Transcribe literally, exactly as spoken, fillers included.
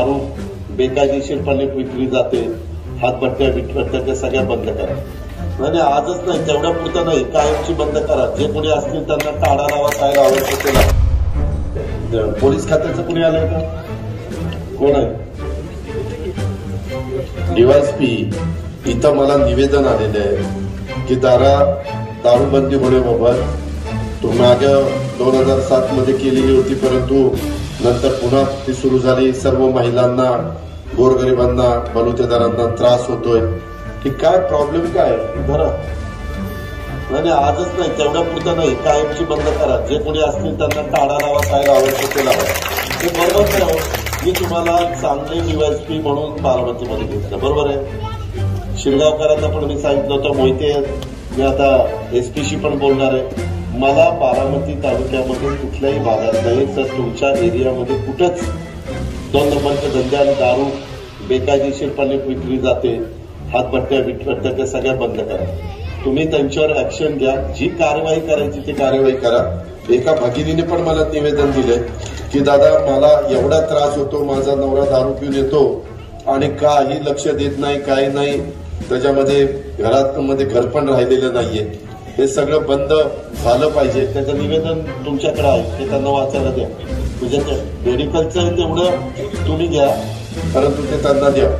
आरोप बेकायदेशीरपणे विक्री जाते, हातभट्ट्या विटभट्ट्या त्या सगळ्या बंद करा. म्हणजे आजच नाही, तेवढ्या पुरतं नाही, कायमची बंद करा. जे कोणी असतील त्यांना टाळा लावा, काय लावायचं त्याला. पोलीस खात्याचं कोणी आलं का? कोण आहे? डीवायएसपी. इथं मला निवेदन आलेलं आहे की दारा दारूबंदी होण्याबाबत मागे दोन हजार सात मध्ये केलेली होती, परंतु नंतर पुन्हा ती सुरू झाली. सर्व महिलांना, गोरगरिबांना, बलुतेदारांना त्रास होतोय की काय प्रॉब्लेम काय धरा. आणि आजच नाही, तेवढ्या पुरतं नाही, कायमची बंद करा. जे कोणी असतील त्यांना टाळा लावा, काय लावायचं ते लावा. ते बरोबर करावं. मी तुम्हाला चांगले डीवायएसपी म्हणून पार्वतीमध्ये घेतलं, बरोबर आहे. शिरगावकरांना पण मी सांगितलं होतं, मोहिते मी आता एसपीशी पण बोलणार आहे. मला बारामती तालुक्यामध्ये कुठल्याही भागात नाही तर तुमच्या एरियामध्ये कुठंच दोन नंबरच्या धंद्यात दारू बेकायदेशीरपणे विक्री जाते, हातभट्ट्या विटभट्ट्या त्या सगळ्या बंद करा. तुम्ही त्यांच्यावर ऍक्शन घ्या, जी कारवाई करायची ती कारवाई करा. एका भगिनीने पण मला निवेदन दिले की दादा मला एवढा त्रास होतो, माझा नवरा दारू पिऊन येतो आणि काही लक्ष देत नाही, काही नाही, त्याच्यामध्ये घरात मध्ये घर पण राहिलेलं नाहीये. हे सगळं बंद झालं पाहिजे. त्याचं निवेदन तुमच्याकडे आहे, ते त्यांना वाचायला द्या. म्हणजे मेडिकलचं तेवढं तुम्ही द्या, परंतु ते त्यांना द्या.